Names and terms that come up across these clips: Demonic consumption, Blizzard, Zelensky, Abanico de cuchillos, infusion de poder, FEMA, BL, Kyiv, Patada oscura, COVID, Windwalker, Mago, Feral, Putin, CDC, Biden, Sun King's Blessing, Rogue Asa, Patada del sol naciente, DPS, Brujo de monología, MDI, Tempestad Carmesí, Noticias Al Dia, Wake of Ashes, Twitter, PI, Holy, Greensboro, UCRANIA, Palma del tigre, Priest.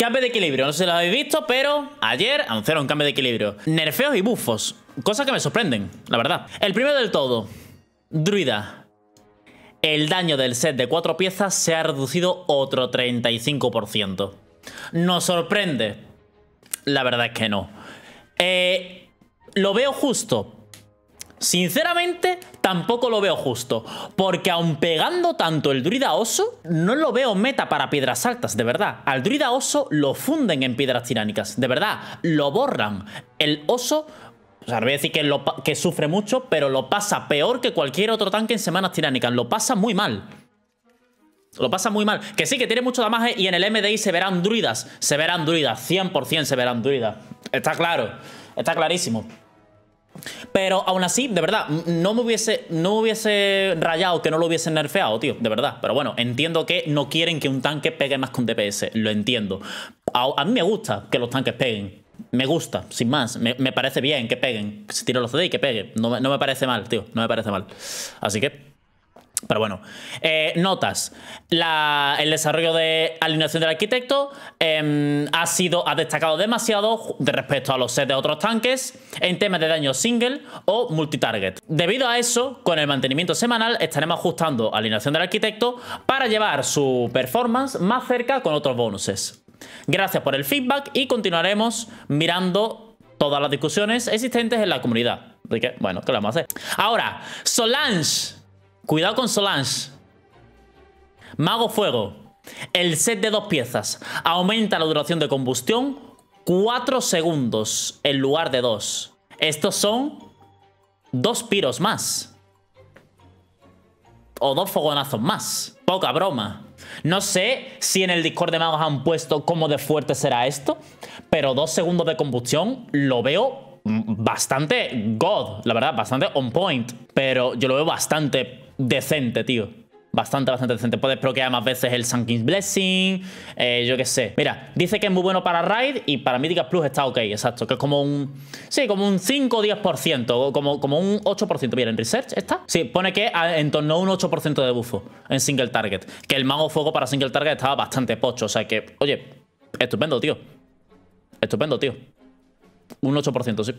Cambio de equilibrio, no sé si lo habéis visto, pero ayer anunciaron un cambio de equilibrio. Nerfeos y buffos, cosas que me sorprenden, la verdad. El primero del todo, Druida. El daño del set de 4 piezas se ha reducido otro 35%. ¿Nos sorprende? La verdad es que no. Lo veo justo. Sinceramente, tampoco lo veo justo, porque aun pegando tanto el druida oso, no lo veo meta para piedras altas, de verdad. Al druida oso lo funden en piedras tiránicas, de verdad, lo borran. El oso, o sea, voy a decir que sufre mucho, pero lo pasa peor que cualquier otro tanque en semanas tiránicas, lo pasa muy mal. Lo pasa muy mal, que sí, que tiene mucho damaje y en el MDI se verán druidas, 100% se verán druidas. Está claro, está clarísimo. Pero aún así, de verdad, no me hubiese rayado que no lo hubiesen nerfeado, tío, de verdad. Pero bueno, entiendo que no quieren que un tanque pegue más con DPS, lo entiendo. A mí me gusta que los tanques peguen, me gusta, sin más, me parece bien que peguen. Que se tiren los CD y que peguen, no me parece mal, tío, no me parece mal. Así que, pero bueno. Notas, el desarrollo de alineación del arquitecto ha destacado demasiado respecto a los sets de otros tanques en temas de daño single o multitarget. Debido a eso, con el mantenimiento semanal estaremos ajustando alineación del arquitecto para llevar su performance más cerca con otros bonuses. Gracias por el feedback y continuaremos mirando todas las discusiones existentes en la comunidad. Así que, bueno, ¿qué le vamos a hacer? Ahora, Solange. Cuidado con Solange. Mago Fuego. El set de 2 piezas. Aumenta la duración de combustión 4 segundos en lugar de 2. Estos son 2 piros más. O 2 fogonazos más. Poca broma. No sé si en el Discord de magos han puesto cómo de fuerte será esto, pero 2 segundos de combustión lo veo bastante god. La verdad, bastante on point. Pero yo lo veo bastante decente, tío. Bastante, bastante decente. Puedes bloquear más veces el Sun King's Blessing. Yo qué sé. Mira, dice que es muy bueno para raid y para Mythicas Plus está ok, exacto. Que es como un... sí, como un 5 o 10%. Como un 8%. Mira, en Research está. Sí, pone que en torno a un 8% de bufo en single target. Que el mago fuego para single target estaba bastante pocho. O sea que, oye, estupendo, tío. Estupendo, tío. Un 8%, sí.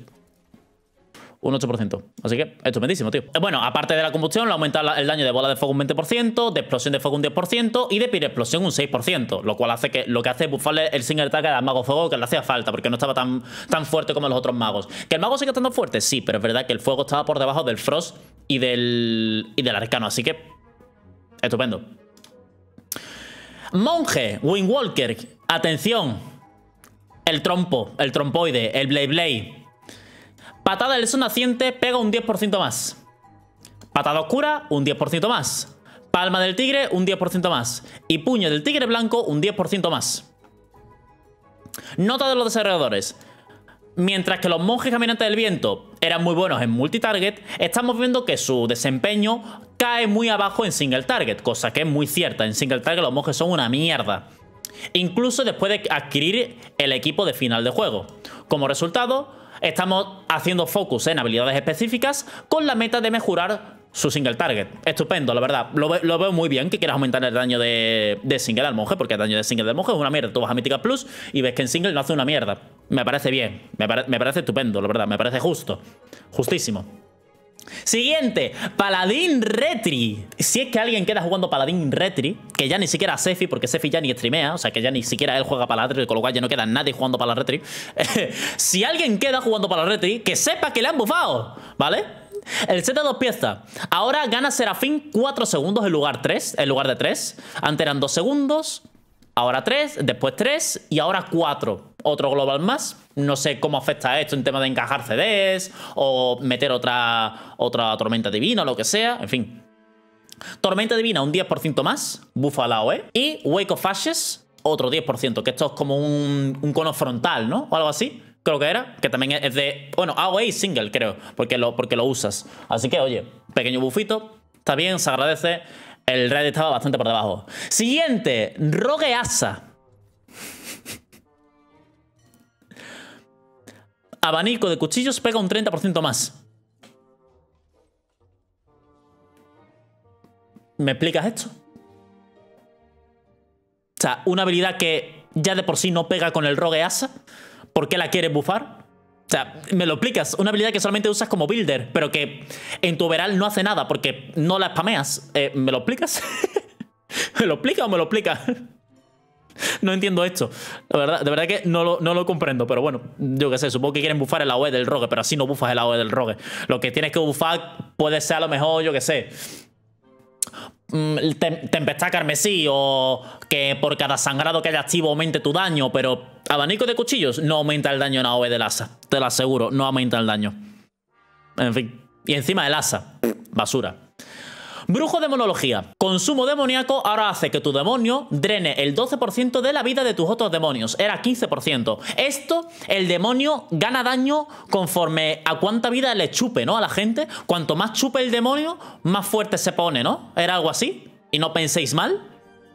Un 8%. Así que estupendísimo, tío. Bueno, aparte de la combustión, le aumenta el daño de bola de fuego un 20%, de explosión de fuego un 10% y de pirexplosión un 6%. Lo cual hace que lo que hace es bufarle el single target al mago fuego, que le hacía falta, porque no estaba tan fuerte como los otros magos. ¿Que el mago sigue estando fuerte? Sí, pero es verdad que el fuego estaba por debajo del frost y del arcano. Así que estupendo. Monje, Windwalker. Atención. El trompo, el trompoide, el blade. Patada del sol naciente pega un 10% más. Patada oscura, un 10% más. Palma del tigre, un 10% más. Y puño del tigre blanco, un 10% más. Nota de los desarrolladores. Mientras que los monjes caminantes del viento eran muy buenos en multitarget, estamos viendo que su desempeño cae muy abajo en single target, cosa que es muy cierta. En single target los monjes son una mierda. Incluso después de adquirir el equipo de final de juego. Como resultado, estamos haciendo focus en habilidades específicas con la meta de mejorar su single target. Estupendo, la verdad. Lo veo muy bien que quieras aumentar el daño de single al monje, porque el daño de single del monje es una mierda. Tú vas a Mythicas Plus y ves que en single no hace una mierda. Me parece bien. Me parece estupendo, la verdad. Me parece justo. Justísimo. Siguiente, Paladín Retri. Si es que alguien queda jugando Paladín Retri, que ya ni siquiera Sefi, porque Sefi ya ni streamea, o sea que ya ni siquiera él juega Paladín Retri, con lo cual ya no queda nadie jugando Paladín Retri. Si alguien queda jugando Paladín Retri, que sepa que le han bufado, ¿vale? El set de 2 piezas. Ahora gana Serafín 4 segundos en lugar de 3. Antes eran 2 segundos, ahora 3, después 3 y ahora 4. Otro global más. No sé cómo afecta esto en tema de encajar CDs o meter otra tormenta divina o lo que sea. En fin. Tormenta divina un 10% más. Buff a la OE. Y Wake of Ashes otro 10%. Que esto es como un cono frontal, ¿no? O algo así. Creo que era. Que también es de... bueno, AOE y single, creo. Porque lo usas. Así que, oye, pequeño bufito. Está bien, se agradece. El raid estaba bastante por debajo. Siguiente. Rogue Asa. Abanico de cuchillos pega un 30% más. ¿Me explicas esto? O sea, una habilidad que ya de por sí no pega con el Rogue Asa, ¿por qué la quieres bufar? O sea, me lo explicas. Una habilidad que solamente usas como builder, pero que en tu overall no hace nada porque no la spameas. ¿Me lo explicas? ¿Me lo explicas o me lo explicas? No entiendo esto. La verdad, de verdad que no lo comprendo. Pero bueno, yo qué sé, supongo que quieren bufar el AOE del Rogue, pero así no bufas el AOE del Rogue. Lo que tienes que bufar puede ser a lo mejor, yo qué sé, Tempestad Carmesí, o que por cada sangrado que haya activo aumente tu daño. Pero Abanico de Cuchillos no aumenta el daño en AOE del Asa, te lo aseguro, no aumenta el daño. En fin, y encima el Asa, basura. Brujo de monología. Consumo demoníaco ahora hace que tu demonio drene el 12% de la vida de tus otros demonios. Era 15%. Esto, el demonio gana daño conforme a cuánta vida le chupe, ¿no? A la gente. Cuanto más chupe el demonio, más fuerte se pone, ¿no? Era algo así. Y no penséis mal.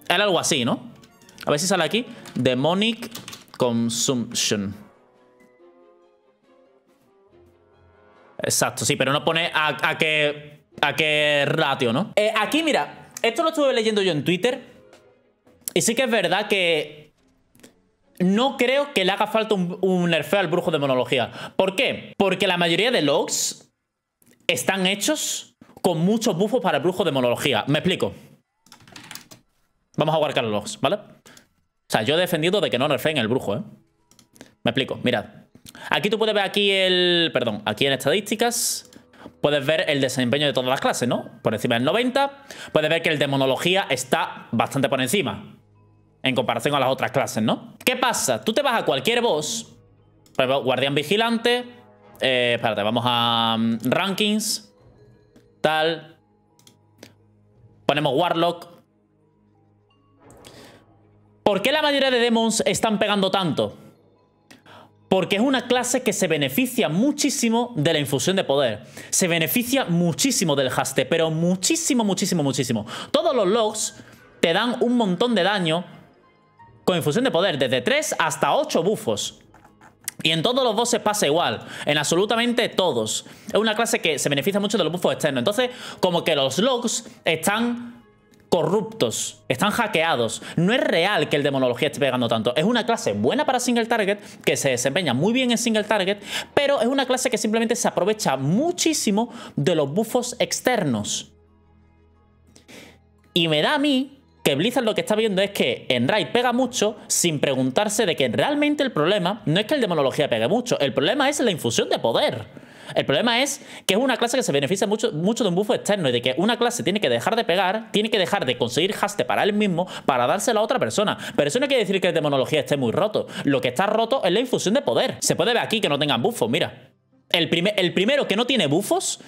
Era algo así, ¿no? A ver si sale aquí. Demonic consumption. Exacto, sí, pero no pone a que... ¿A qué ratio, no? Aquí, mira, esto lo estuve leyendo yo en Twitter. Y sí que es verdad que no creo que le haga falta un nerfeo al brujo de monología. ¿Por qué? Porque la mayoría de logs están hechos con muchos buffos para el brujo de monología. Me explico. Vamos a guardar los logs, ¿vale? O sea, yo he defendido de que no nerfeen el brujo, ¿eh? Me explico, mirad. Aquí tú puedes ver aquí el... Perdón, aquí en estadísticas... Puedes ver el desempeño de todas las clases, ¿no? Por encima del 90. Puedes ver que el de monología está bastante por encima en comparación con las otras clases, ¿no? ¿Qué pasa? Tú te vas a cualquier boss. Por ejemplo, Guardián Vigilante. Espérate, vamos a Rankings. Tal. Ponemos Warlock. ¿Por qué la mayoría de demons están pegando tanto? Porque es una clase que se beneficia muchísimo de la infusión de poder. Se beneficia muchísimo del haste, pero muchísimo, muchísimo, muchísimo. Todos los logs te dan un montón de daño con infusión de poder, desde 3 hasta 8 buffos. Y en todos los bosses pasa igual, en absolutamente todos. Es una clase que se beneficia mucho de los buffos externos. Entonces, como que los logs están... corruptos, están hackeados. No es real que el demonología esté pegando tanto. Es una clase buena para single target, que se desempeña muy bien en single target, pero es una clase que simplemente se aprovecha muchísimo de los buffos externos. Y me da a mí que Blizzard lo que está viendo es que en raid pega mucho sin preguntarse de que realmente el problema no es que el demonología pegue mucho, el problema es la infusión de poder. El problema es que es una clase que se beneficia mucho de un buffo externo, y de que una clase tiene que dejar de pegar, tiene que dejar de conseguir haste para él mismo para dárselo a otra persona. Pero eso no quiere decir que el demonología esté muy roto. Lo que está roto es la infusión de poder. Se puede ver aquí que no tengan buffos, mira. El primero que no tiene buffos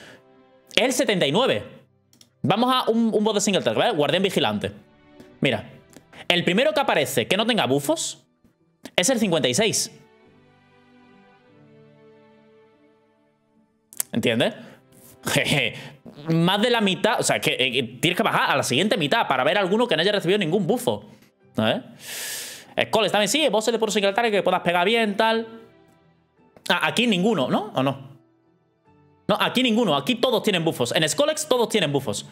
es el 79. Vamos a un boss de single target, ¿vale? Guardián vigilante. Mira, el primero que aparece que no tenga buffos es el 56. ¿Entiendes? Jeje. Más de la mitad. O sea, que tienes que bajar a la siguiente mitad para ver alguno que no haya recibido ningún bufo. ¿Eh? Skolex también sí, bosses de puro single target que puedas pegar bien, tal. Ah, aquí ninguno, ¿no? ¿O no? No, aquí ninguno. Aquí todos tienen bufos. En Skolex todos tienen bufos.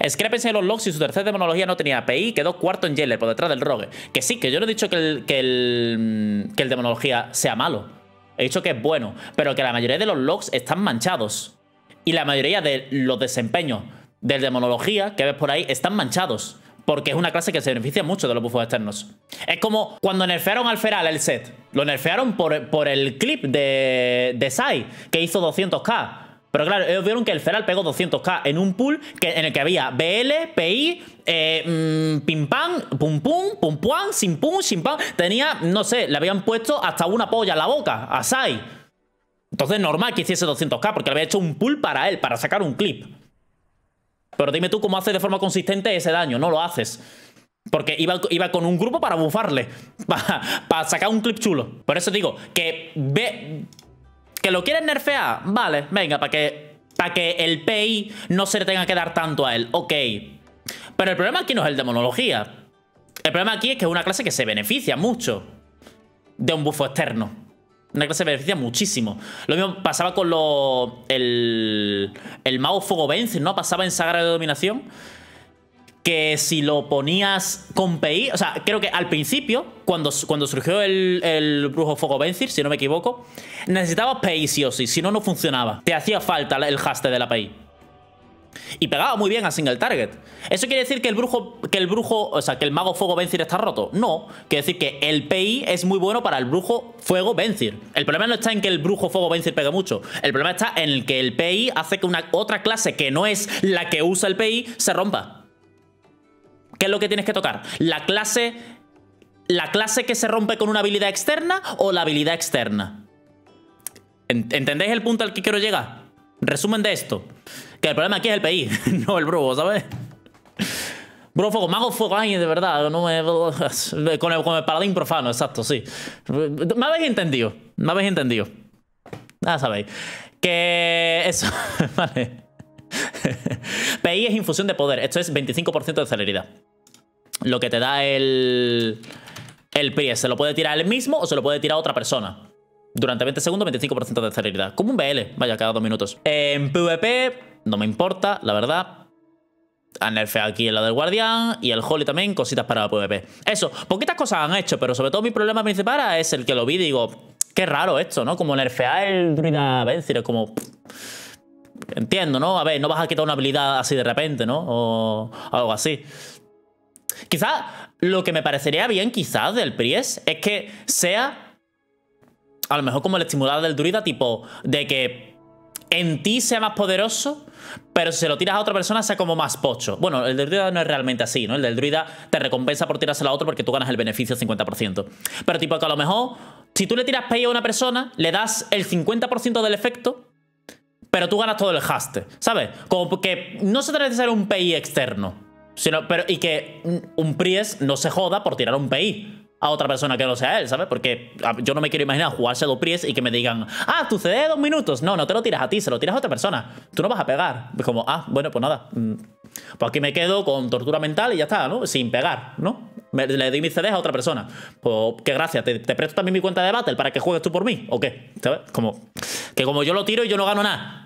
Discrepancia en los logs y su tercera demonología no tenía PI, quedó cuarto en Yeller por detrás del Rogue. Que sí, que yo no he dicho que el demonología sea malo. He dicho que es bueno, pero que la mayoría de los logs están manchados. Y la mayoría de los desempeños del demonología que ves por ahí están manchados. Porque es una clase que se beneficia mucho de los buffos externos. Es como cuando nerfearon al Feral el set. Lo nerfearon por el clip de Sai, que hizo 200k. Pero claro, ellos vieron que el Feral pegó 200k en un pool en el que había BL, PI, pim pam, pum pum, pum puan, sin pum, sin pam. Tenía, no sé, le habían puesto hasta una polla en la boca a Sai. Entonces normal que hiciese 200k, porque le había hecho un pool para él, para sacar un clip. Pero dime tú cómo haces de forma consistente ese daño, no lo haces. Porque iba con un grupo para bufarle, para sacar un clip chulo. Por eso digo, ¿Que lo quieren nerfear? Vale, venga, para que el PI no se le tenga que dar tanto a él. Ok. Pero el problema aquí no es el de monología. El problema aquí es que es una clase que se beneficia mucho de un buffo externo. Una clase que se beneficia muchísimo. Lo mismo pasaba con el mago fuego vence, ¿no? Pasaba en Sagrada de Dominación. que si lo ponías con PI, o sea, creo que al principio, cuando surgió el Brujo Fogo Benzir, si no me equivoco, necesitabas PI sí o sí, si no, no funcionaba. Te hacía falta el haste de la PI. Y pegaba muy bien a single target. ¿Eso quiere decir que el mago Fuego Benzir está roto? No, quiere decir que el PI es muy bueno para el brujo Fuego Benzir. El problema no está en que el brujo Fuego Benzir pegue mucho. El problema está en el que el PI hace que una otra clase que no es la que usa el PI se rompa. ¿Qué es lo que tienes que tocar? ¿La clase que se rompe con una habilidad externa o la habilidad externa? ¿Entendéis el punto al que quiero llegar? Resumen de esto, que el problema aquí es el PI, no el brujo, ¿sabes? Brujo fuego, mago fuego, ay, de verdad, no me... con el paladín profano, exacto, sí. Me habéis entendido, me habéis entendido. Ya sabéis. Que eso, vale. PI es infusión de poder, esto es 25% de celeridad. Lo que te da el Priest, se lo puede tirar él mismo o se lo puede tirar otra persona. Durante 20 segundos, 25% de celeridad. Como un BL, vaya, cada 2 minutos. En PvP, no me importa, la verdad. Han nerfeado aquí en la del Guardián. Y el Holy también, cositas para PvP. Eso, poquitas cosas han hecho, pero sobre todo mi problema principal es el que lo vi, digo, qué raro esto, ¿no? Como nerfear el Druida Benzir, es como... Entiendo, ¿no? A ver, no vas a quitar una habilidad así de repente, ¿no? O algo así. Quizás, lo que me parecería bien, quizás, del Priest, es que sea... A lo mejor como el estimulador del druida, tipo de que en ti sea más poderoso, pero si se lo tiras a otra persona sea como más pocho. Bueno, el del druida no es realmente así, ¿no? El del druida te recompensa por tirárselo a otro porque tú ganas el beneficio 50%. Pero tipo que a lo mejor, si tú le tiras pay a una persona, le das el 50% del efecto, pero tú ganas todo el haste, ¿sabes? Como que no se trata de ser un pay externo, sino, pero, y que un Priest no se joda por tirar un pay a otra persona que no sea él, ¿sabes? Porque yo no me quiero imaginar jugar Shadow Priest y que me digan, ah, tu CD de 2 minutos. No, no te lo tiras a ti, se lo tiras a otra persona. Tú no vas a pegar. Es como, ah, bueno, pues nada. Pues aquí me quedo con tortura mental y ya está, ¿no? Sin pegar, ¿no? Le doy mis CDs a otra persona. Pues qué gracia, te presto también mi cuenta de Battle para que juegues tú por mí, ¿o qué? ¿Sabes? Como, que como yo lo tiro y yo no gano nada.